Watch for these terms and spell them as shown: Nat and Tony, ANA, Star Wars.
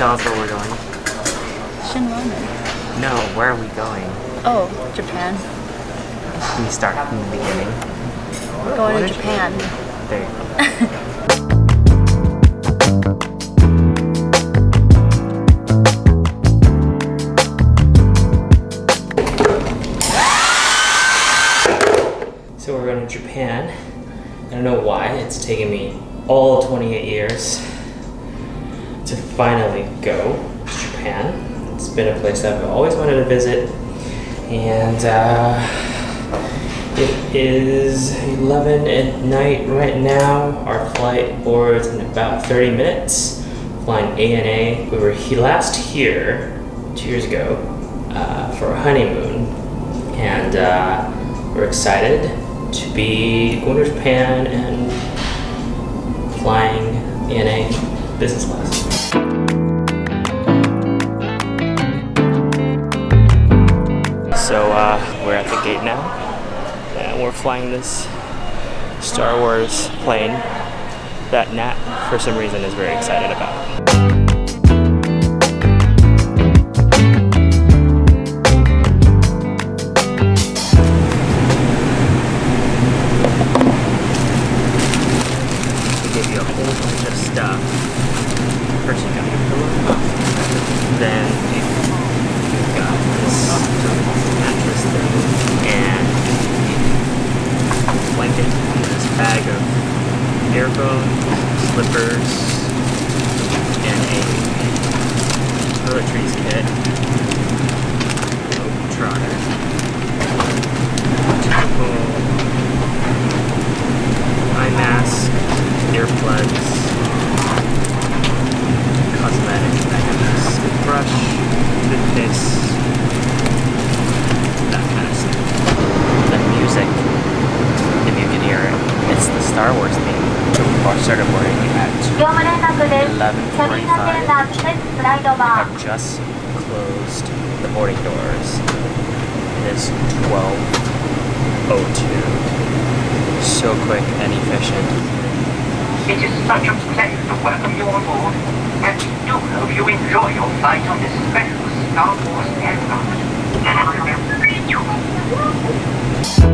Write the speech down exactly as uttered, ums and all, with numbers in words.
tell us where we're going? Shinramen. No, where are we going? Oh, Japan. Can we start from the beginning? We're going what to Japan. Japan. There you go. So we're going to Japan. I don't know why, it's taken me all twenty-eight years to finally go to Japan. It's been a place I've always wanted to visit, and uh, it is eleven at night right now. Our flight boards in about thirty minutes, flying A N A. We were he last here, two years ago, uh, for a honeymoon, and uh, we're excited to be going to Japan and flying A N A business class. So uh, we're at the gate now, and we're flying this Star Wars plane that Nat, for some reason, is very excited about. Slippers, and a toiletries kit, globe trotter, typical eye mask, earplugs, cosmetic items, brush, toothpaste, that kind of stuff. The music, if you can hear it, it's the Star Wars theme. Our started boarding at eleven forty-five. We have just closed the boarding doors. It is twelve oh two. So quick and efficient. It is such a pleasure to welcome you on board, and we do hope you enjoy your flight on this special Star Wars aircraft.